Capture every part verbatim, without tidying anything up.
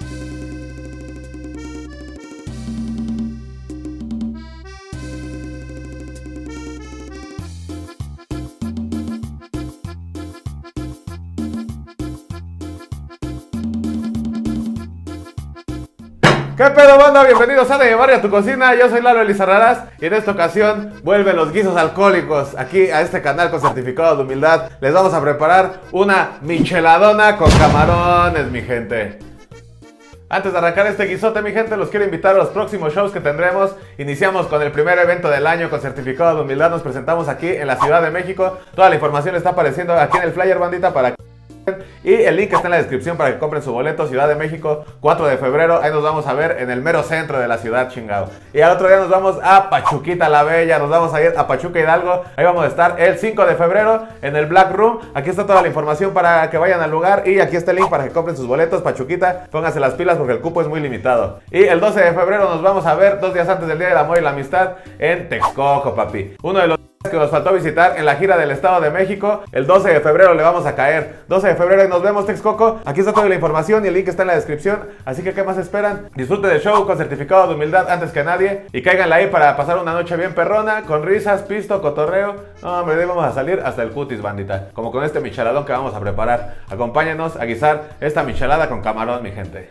¿Qué pedo, banda? Bienvenidos a De Mi Barrio a tu cocina. Yo soy Lalo Elizarrarás y en esta ocasión vuelven los guisos alcohólicos aquí a este canal con certificado de humildad. Les vamos a preparar una micheladona con camarones, mi gente. Antes de arrancar este guisote, mi gente, los quiero invitar a los próximos shows que tendremos. Iniciamos con el primer evento del año con certificado de humildad. Nos presentamos aquí en la Ciudad de México. Toda la información está apareciendo aquí en el flyer, bandita, para que... Y el link está en la descripción para que compren su boleto. Ciudad de México, cuatro de febrero. Ahí nos vamos a ver en el mero centro de la ciudad, chingado. Y al otro día nos vamos a Pachuquita la Bella. Nos vamos a ir a Pachuca Hidalgo. Ahí vamos a estar el cinco de febrero en el Black Room. Aquí está toda la información para que vayan al lugar. Y aquí está el link para que compren sus boletos. Pachuquita, pónganse las pilas porque el cupo es muy limitado. Y el doce de febrero nos vamos a ver, dos días antes del Día del Amor y la Amistad, en Texcoco, papi. Uno de los que nos faltó visitar en la gira del Estado de México. El doce de febrero le vamos a caer. Doce de febrero y nos vemos, Texcoco. Aquí está toda la información y el link está en la descripción. Así que, ¿qué más esperan? Disfruten del show con certificado de humildad antes que nadie. Y cáiganla ahí para pasar una noche bien perrona, con risas, pisto, cotorreo. No, hombre, de ahí vamos a salir hasta el cutis, bandita, como con este micheladón que vamos a preparar. Acompáñenos a guisar esta michelada con camarón, mi gente.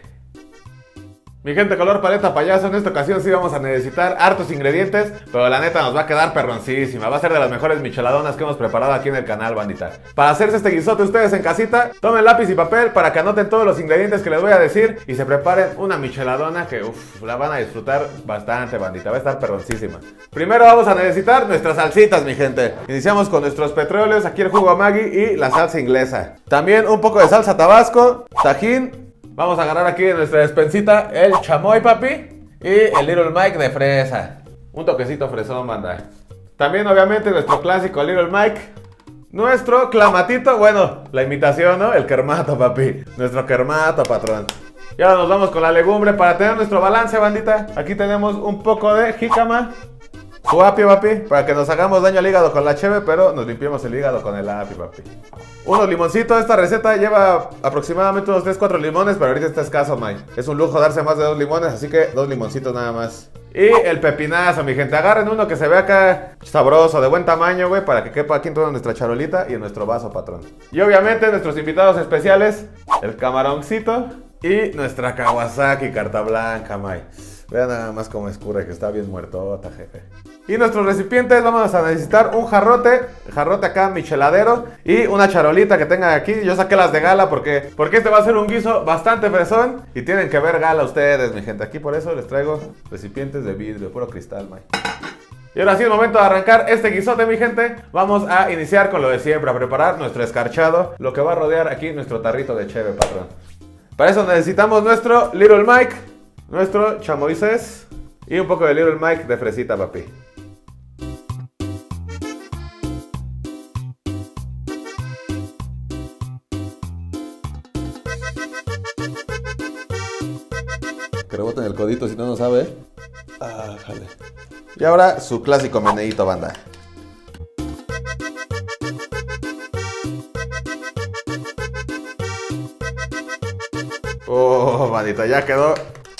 Mi gente, color paleta payaso, en esta ocasión sí vamos a necesitar hartos ingredientes, pero la neta nos va a quedar perroncísima. Va a ser de las mejores micheladonas que hemos preparado aquí en el canal, bandita. Para hacerse este guisote ustedes en casita, tomen lápiz y papel para que anoten todos los ingredientes que les voy a decir y se preparen una micheladona que uff, la van a disfrutar bastante, bandita. Va a estar perroncísima. Primero vamos a necesitar nuestras salsitas, mi gente. Iniciamos con nuestros petróleos, aquí el jugo Maggi y la salsa inglesa. También un poco de salsa Tabasco, Tajín. Vamos a agarrar aquí en nuestra despensita el chamoy, papi, y el Little Mike de fresa. Un toquecito fresón, banda. También, obviamente, nuestro clásico Little Mike. Nuestro clamatito, bueno, la imitación, ¿no? El kermato, papi. Nuestro kermato, patrón. Y ahora nos vamos con la legumbre para tener nuestro balance, bandita. Aquí tenemos un poco de jícama. Su apio, papi, para que nos hagamos daño al hígado con la cheve, pero nos limpiemos el hígado con el apio, papi. Unos limoncitos. Esta receta lleva aproximadamente unos tres cuatro limones, pero ahorita está escaso, Mike. Es un lujo darse más de dos limones, así que dos limoncitos nada más. Y el pepinazo, mi gente. Agarren uno que se vea acá sabroso, de buen tamaño, güey, para que quepa aquí en toda nuestra charolita y en nuestro vaso, patrón. Y obviamente nuestros invitados especiales, el camaroncito y nuestra Kawasaki carta blanca, Mike. Vean nada más cómo escurre, que está bien muertota, jefe. Y nuestros recipientes, vamos a necesitar un jarrote, jarrote acá micheladero, y una charolita que tengan aquí. Yo saqué las de gala porque, porque este va a ser un guiso bastante fresón y tienen que ver gala ustedes, mi gente. Aquí por eso les traigo recipientes de vidrio, puro cristal, Mike. Y ahora sí, el momento de arrancar este guisote, mi gente. Vamos a iniciar con lo de siempre, a preparar nuestro escarchado, lo que va a rodear aquí nuestro tarrito de cheve, patrón. Para eso necesitamos nuestro Little Mike, nuestro chamoises y un poco de Little Mike de fresita, papi. Que reboten el codito si no no sabe. Ah, jale. Y ahora su clásico meneíto, banda. Oh, bandita, ya quedó.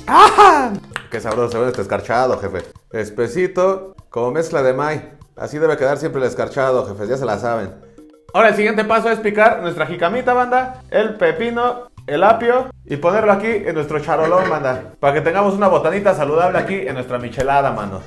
¡Ah! ¡Qué sabroso se ve este escarchado, jefe! Espesito, como mezcla de maíz. Así debe quedar siempre el escarchado, jefes, ya se la saben. Ahora el siguiente paso es picar nuestra jicamita, banda, el pepino, el apio y ponerlo aquí en nuestro charolón, banda, para que tengamos una botanita saludable aquí en nuestra michelada, mano.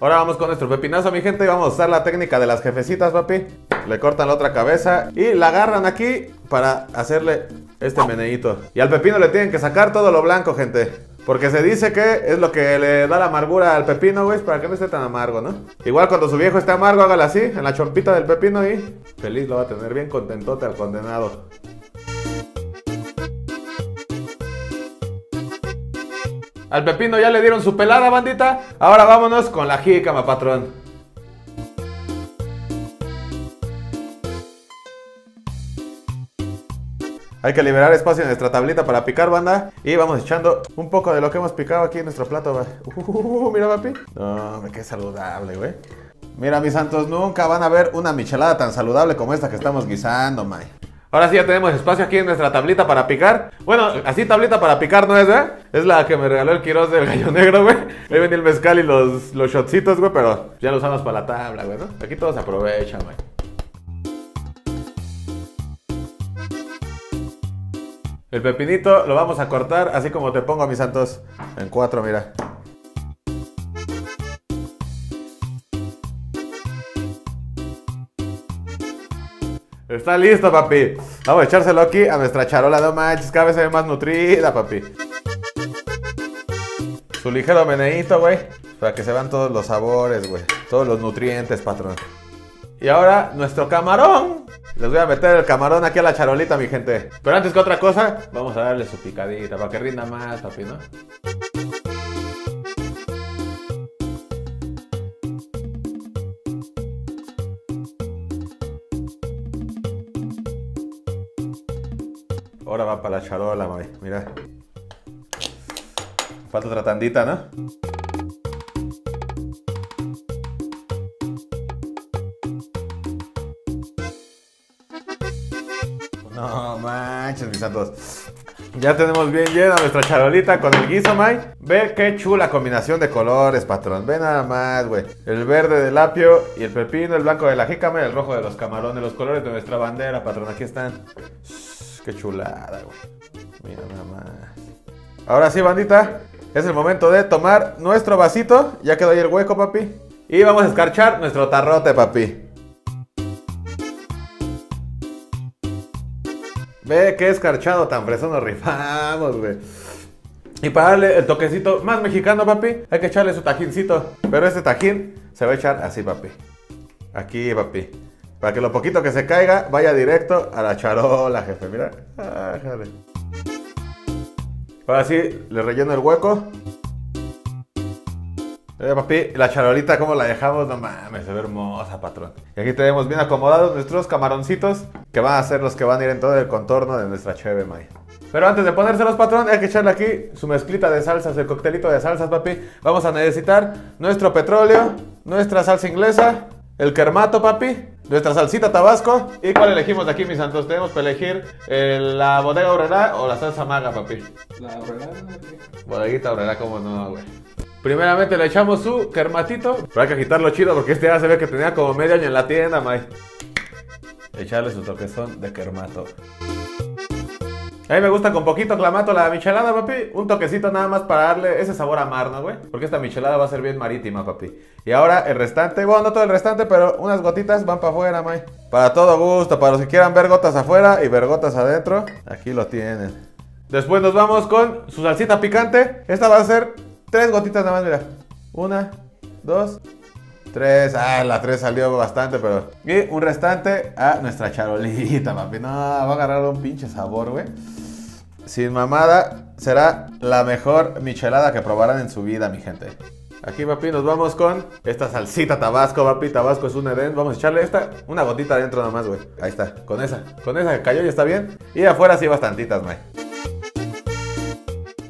Ahora vamos con nuestro pepinazo, mi gente, y vamos a usar la técnica de las jefecitas, papi. Le cortan la otra cabeza y la agarran aquí para hacerle este meneíto. Y al pepino le tienen que sacar todo lo blanco, gente, porque se dice que es lo que le da la amargura al pepino, güey, para que no esté tan amargo, ¿no? Igual cuando su viejo esté amargo, hágale así, en la chompita del pepino y feliz lo va a tener, bien contentote al condenado. Al pepino ya le dieron su pelada, bandita. Ahora vámonos con la jícama, patrón. Hay que liberar espacio en nuestra tablita para picar, banda. Y vamos echando un poco de lo que hemos picado aquí en nuestro plato. Uh, mira, papi. No, hombre, qué saludable, güey. Mira, mis santos, nunca van a ver una michelada tan saludable como esta que estamos guisando, May. Ahora sí ya tenemos espacio aquí en nuestra tablita para picar. Bueno, así tablita para picar no es, ¿eh? Es la que me regaló el Quiroz del gallo negro, güey. Ahí venía el mezcal y los, los shotcitos, güey, pero ya los usamos para la tabla, güey, ¿no? Aquí todo se aprovecha, güey. El pepinito lo vamos a cortar así como te pongo, mis santos, en cuatro, mira. Está listo, papi. Vamos a echárselo aquí a nuestra charola. No manches, cada vez se ve más nutrida, papi. Su ligero meneíto, güey, para que se vean todos los sabores, güey, todos los nutrientes, patrón. Y ahora, nuestro camarón. Les voy a meter el camarón aquí a la charolita, mi gente. Pero antes que otra cosa, vamos a darle su picadita para que rinda más, papi, ¿no? Ahora va para la charola, mami. Mira. Falta otra tandita, ¿no? No manches, mis santos. Ya tenemos bien llena nuestra charolita con el guiso, Mike. Ve qué chula combinación de colores, patrón. Ve nada más, güey. El verde del apio y el pepino, el blanco de la jícama y el rojo de los camarones. Los colores de nuestra bandera, patrón. Aquí están. Qué chulada, güey. Mira nada más. Ahora sí, bandita, es el momento de tomar nuestro vasito. Ya quedó ahí el hueco, papi. Y vamos a escarchar nuestro tarrote, papi. Ve qué escarchado tan fresón nos rifamos, güey. Y para darle el toquecito más mexicano, papi, hay que echarle su tajincito. Pero este tajín se va a echar así, papi. Aquí, papi. Para que lo poquito que se caiga vaya directo a la charola, jefe. Mira. Ah, jale. Ahora sí, le relleno el hueco. Eh, papi, la charolita, ¿cómo la dejamos? No mames, se ve hermosa, patrón. Y aquí tenemos bien acomodados nuestros camaroncitos, que van a ser los que van a ir en todo el contorno de nuestra cheve, May. Pero antes de ponérselos, patrón, hay que echarle aquí su mezclita de salsas, el coctelito de salsas, papi. Vamos a necesitar nuestro petróleo, nuestra salsa inglesa, el kermato, papi, nuestra salsita Tabasco. ¿Y cuál elegimos de aquí, mis santos? Tenemos que elegir eh, la bodega obrera o la salsa maga, papi. La obrera. Bodeguita obrera, ¿cómo no, güey? Primeramente le echamos su kermatito. Pero hay que agitarlo chido porque este ya se ve que tenía como medio año en la tienda, May. Echarle su toquezón de kermato. A mí me gusta con poquito clamato la michelada, papi. Un toquecito nada más para darle ese sabor a mar, ¿no, güey? Porque esta michelada va a ser bien marítima, papi. Y ahora el restante, bueno, no todo el restante, pero unas gotitas van para afuera, May. Para todo gusto, para los que quieran ver gotas afuera y ver gotas adentro, aquí lo tienen. Después nos vamos con su salsita picante. Esta va a ser tres gotitas nada más, mira. Una, dos, tres. Ah, la tres salió bastante, pero... Y un restante a nuestra charolita, papi. No, va a agarrar un pinche sabor, güey. Sin mamada, será la mejor michelada que probarán en su vida, mi gente. Aquí, papi, nos vamos con esta salsita Tabasco, papi. Tabasco es un edén. Vamos a echarle esta, una gotita adentro nomás, güey. Ahí está, con esa. Con esa que cayó ya está bien. Y afuera sí bastantitas, güey.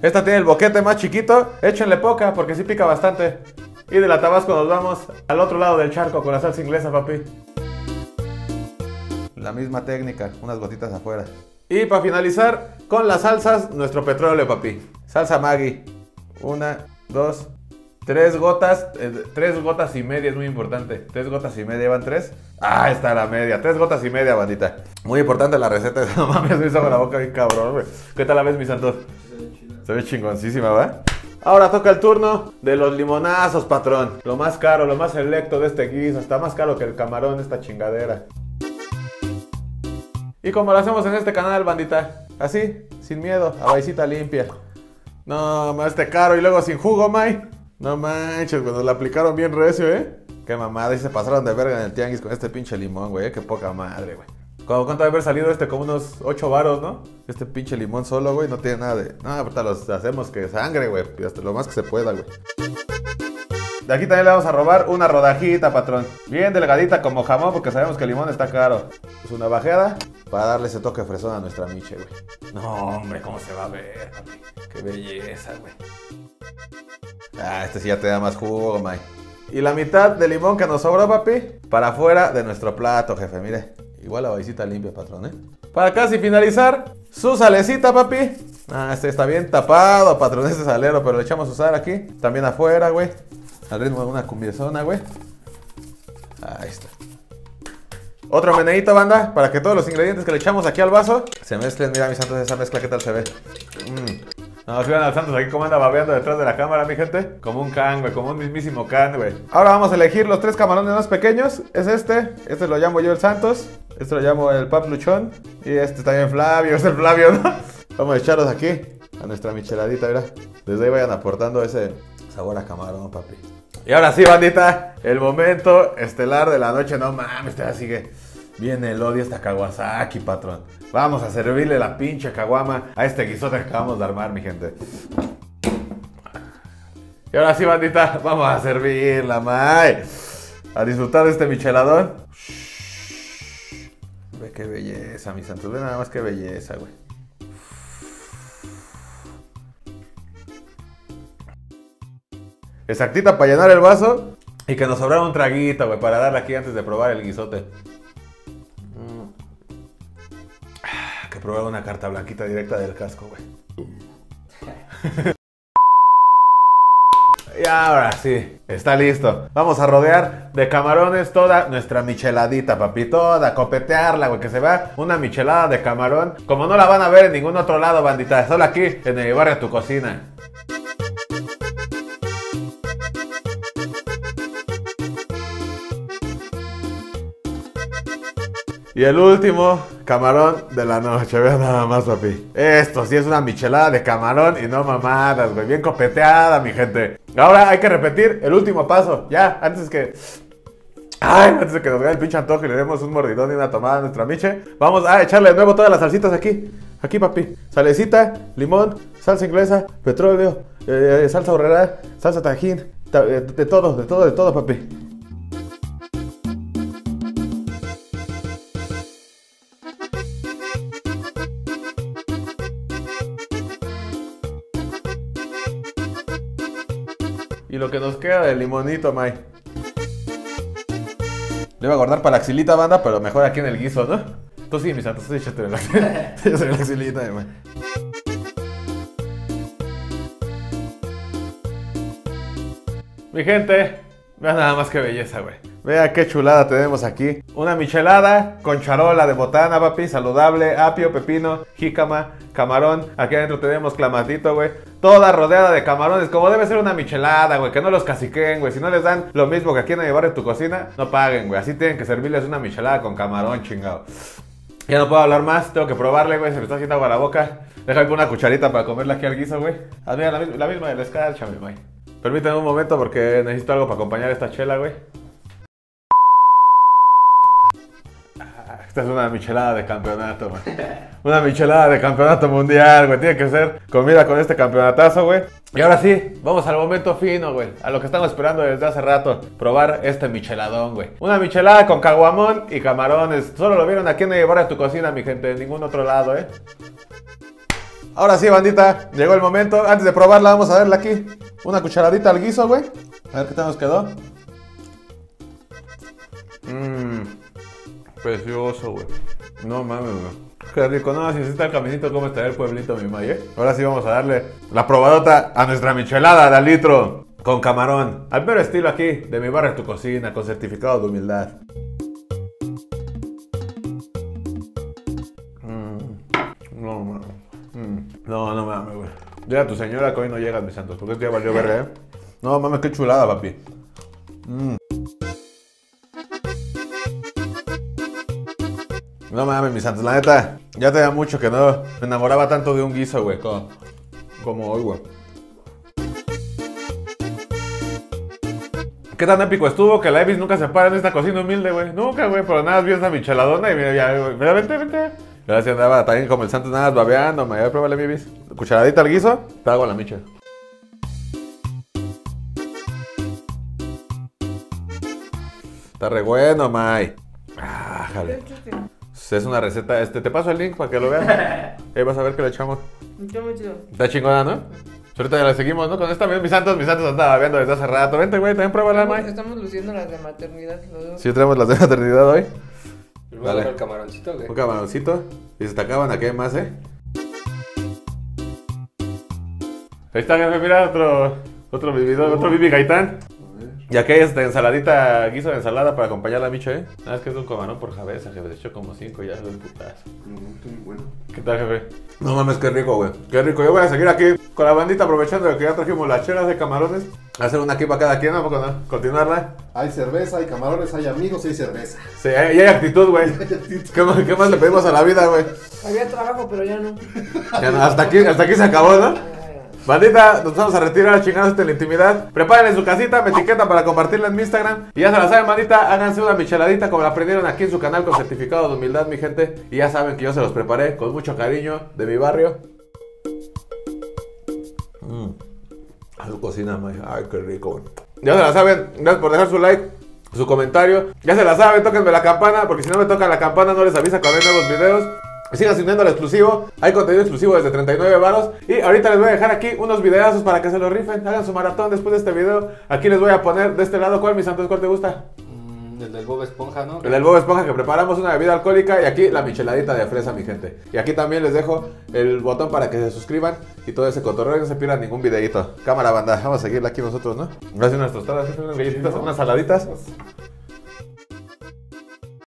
Esta tiene el boquete más chiquito. Échenle poca, porque sí pica bastante. Y de la Tabasco nos vamos al otro lado del charco con la salsa inglesa, papi. La misma técnica, unas gotitas afuera. Y para finalizar, con las salsas, nuestro petróleo, papi. Salsa Maggi. Una, dos, tres gotas. Eh, tres gotas y media es muy importante. Tres gotas y media, ¿van tres? Ah, está la media. Tres gotas y media, bandita. Muy importante la receta. No mames, me hizo con la boca bien cabrón, güey. ¿Qué tal la ves, mis santos? Se ve chingoncísima, ¿va? Ahora toca el turno de los limonazos, patrón. Lo más caro, lo más selecto de este guiso. Está más caro que el camarón, esta chingadera. Y como lo hacemos en este canal, bandita, así, sin miedo, a baicita limpia. No, más te caro y luego sin jugo, May. No manches, cuando la aplicaron bien recio, ¿eh? Qué mamada, y se pasaron de verga en el tianguis con este pinche limón, güey, ¿eh? Qué poca madre, güey. ¿Cuánto debe haber salido este? Como unos ocho varos, ¿no? Este pinche limón solo, güey, no tiene nada de... No, ahorita los hacemos que sangre, güey, hasta lo más que se pueda, güey. De aquí también le vamos a robar una rodajita, patrón. Bien delgadita como jamón, porque sabemos que el limón está caro. Es una bajada para darle ese toque fresón a nuestra miche, güey. No, hombre, cómo se va a ver, papi. Qué belleza, güey. Ah, este sí ya te da más jugo, May. Y la mitad de limón que nos sobró, papi, para afuera de nuestro plato, jefe, mire. Igual la vasita limpia, patrón, ¿eh? Para casi finalizar, su salecita, papi. Ah, este está bien tapado, patrón, este salero, pero le echamos su sal aquí. También afuera, güey. Al ritmo de una cumbiezona, güey. Ahí está. Otro meneíto, banda, para que todos los ingredientes que le echamos aquí al vaso se mezclen. Mira, mis santos, esa mezcla, ¿qué tal se ve? Mmm. No, si van al Santos aquí como anda babeando detrás de la cámara, mi gente. Como un can, güey, como un mismísimo can, güey. Ahora vamos a elegir los tres camarones más pequeños. Es este, este lo llamo yo el Santos. Este lo llamo el Pap Luchón. Y este también Flavio, es el Flavio, ¿no? Vamos a echarlos aquí a nuestra micheladita, mira. Desde ahí vayan aportando ese sabor a camarón, papi. Y ahora sí, bandita, el momento estelar de la noche. No mames, te sigue. Viene el odio hasta Kawasaki, patrón. Vamos a servirle la pinche caguama a este guisote que acabamos de armar, mi gente. Y ahora sí, bandita, vamos a servirla, mae. A disfrutar de este micheladón. Ve qué belleza, mis santos. Ve nada más qué belleza, güey. Exactita para llenar el vaso y que nos sobrara un traguito, güey, para darle aquí antes de probar el guisote. Que probar una carta blanquita directa del casco, güey. Y ahora sí, está listo. Vamos a rodear de camarones toda nuestra micheladita, papi. Toda, copetearla, güey, que se vea una michelada de camarón. Como no la van a ver en ningún otro lado, bandita. Solo aquí, en el barrio a tu cocina. Y el último camarón de la noche, vean nada más, papi. Esto sí es una michelada de camarón y no mamadas, güey. Bien copeteada, mi gente. Ahora hay que repetir el último paso, ya, antes que... Ay, antes de que nos vea el pinche antojo y le demos un mordidón y una tomada a nuestra miche. Vamos a echarle de nuevo todas las salsitas aquí. Aquí, papi. Salecita, limón, salsa inglesa, petróleo, eh, salsa horrera, salsa Tajín. Ta eh, de todo, de todo, de todo, papi. Y lo que nos queda del limonito, May. Le voy a guardar para la axilita, banda, pero mejor aquí en el guiso, ¿no? Tú sí, mis santos, sí, échate de la axilita. Échate de la axilita, May. Mi gente, vean nada más que belleza, güey. Vea qué chulada tenemos aquí. Una michelada con charola de botana, papi. Saludable, apio, pepino, jícama, camarón. Aquí adentro tenemos clamatito, güey. Toda rodeada de camarones, como debe ser una michelada, güey. Que no los caciquen, güey. Si no les dan lo mismo que aquí en el barrio de tu cocina, no paguen, güey. Así tienen que servirles una michelada con camarón, chingado. Ya no puedo hablar más, tengo que probarle, güey. Se me está haciendo agua la boca. Déjame una cucharita para comerla aquí al guiso, güey. Ah, mira, la, la misma de la escarcha, mi güey. Permítanme un momento porque necesito algo para acompañar esta chela, güey. Esta es una michelada de campeonato, güey. Una michelada de campeonato mundial, güey. Tiene que ser comida con este campeonatazo, güey. Y ahora sí, vamos al momento fino, güey. A lo que estamos esperando desde hace rato. Probar este micheladón, güey. Una michelada con caguamón y camarones. Solo lo vieron aquí en el barrio a tu cocina, mi gente. De ningún otro lado, eh. Ahora sí, bandita, llegó el momento. Antes de probarla, vamos a darle aquí una cucharadita al guiso, güey. A ver qué tal nos quedó. Mmm, precioso, güey. No mames, güey. Qué rico, no, si está el caminito, ¿cómo está el pueblito, mi may, eh? Ahora sí vamos a darle la probadota a nuestra michelada de al litro con camarón. Al mero estilo aquí, de mi barrio a tu cocina, con certificado de humildad. Mmm, no mames. No, no mames, güey. Llega tu señora que hoy no llegas, mis santos, porque este día valió verga, ¿eh? No mames, qué chulada, papi. Mm. No mames, mis santos, la neta, ya tenía mucho que no me enamoraba tanto de un guiso, güey, como, como hoy, güey. ¿Qué tan épico estuvo que la Evis nunca se para en esta cocina humilde, güey? Nunca, güey, pero nada, vi esa micheladona y mira, ya, güey. Mira, vente, vente. Gracias, andaba también como el santo, nada, babeando, me voy a probarle mi bis. Cucharadita al guiso, trago a la micha. Está re bueno, May. Ah, jale. Es una receta, este, te paso el link para que lo veas. Ahí vas a ver que le echamos. Está muy chido. Está chingona, ¿no? Pero ahorita la seguimos, ¿no? Con esta, mis santos, mis santos andaba viendo desde hace rato. Vente, güey, también pruébala, Mike. Estamos luciendo las de maternidad. ¿No? Sí, traemos las de maternidad hoy. Vale. El camaroncito, güey. Un camaroncito. Y se te acaban aquí más, ¿eh? Ahí está, jefe, mira, otro, otro vividor, otro Bibi Gaitán. Y aquí hay esta ensaladita, guiso de ensalada para acompañar la micho, ¿eh? Nada, ah, es que es un camarón por cabeza, jefe. De hecho, como cinco ya es un putazo. Bueno. ¿Qué tal, jefe? No mames, qué rico, güey. Qué rico. Yo voy a seguir aquí con la bandita aprovechando que ya trajimos las chelas de camarones. Hacer una aquí para cada quien, vamos a continuarla. Hay cerveza, hay camarones, hay amigos y hay cerveza. Sí, y hay actitud, güey. ¿Qué más, ¿Qué más le pedimos a la vida, güey? Había trabajo, pero ya no. Ya no, hasta aquí, hasta aquí se acabó, ¿no? Bandita, nos vamos a retirar, chingados de la intimidad. Prepárenle su casita, me etiquetan para compartirla en mi Instagram. Y ya se la saben, bandita, háganse una micheladita como la aprendieron aquí en su canal con certificado de humildad, mi gente. Y ya saben que yo se los preparé con mucho cariño de mi barrio. Mm. A su cocina, man. Ay, qué rico. Ya se la saben, gracias por dejar su like, su comentario. Ya se la saben, tóquenme la campana, porque si no me tocan la campana no les avisa cuando hay nuevos videos. Sigan asistiendo al exclusivo, hay contenido exclusivo desde treinta y nueve varos. Y ahorita les voy a dejar aquí unos videazos para que se los rifen. Hagan su maratón después de este video. Aquí les voy a poner de este lado, ¿cuál, mis santos, cuál te gusta? Mm, el del Bob Esponja, ¿no? El del Bob Esponja, que preparamos una bebida alcohólica. Y aquí la micheladita de fresa, mi gente. Y aquí también les dejo el botón para que se suscriban. Y todo ese cotorreo, no se pierdan ningún videito. Cámara, banda, vamos a seguirla aquí nosotros, ¿no? Gracias a nuestros taras, unas galletitas, unas saladitas.